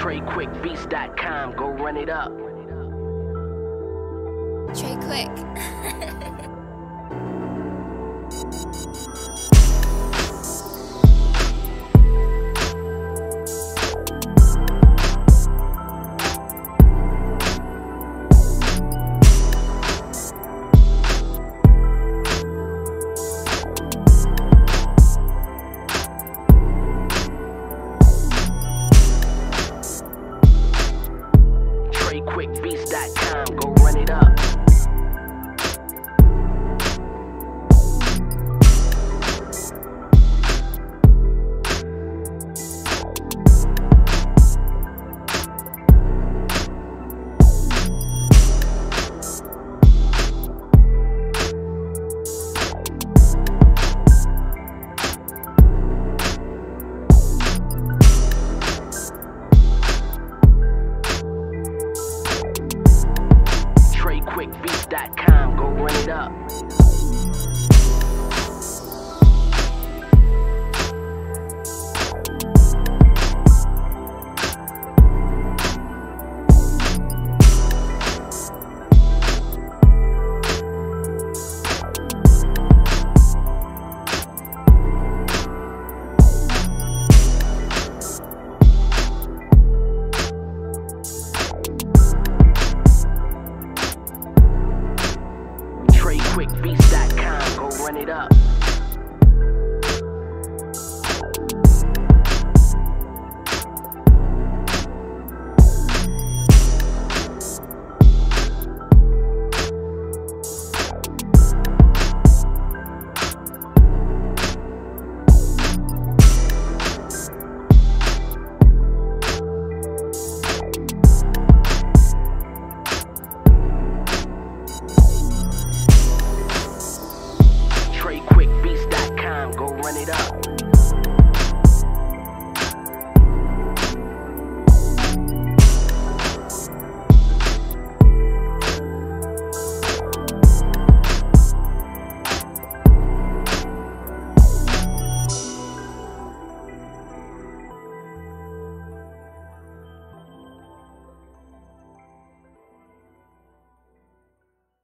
TreQuikBeats.com. Go run it up. TreQuik. TreQuikBeats.com, go run it up. TreQuikBeats.com, go run it up. TreQuikBeats.com, go run it up. TreQuikBeats.com, go run it up.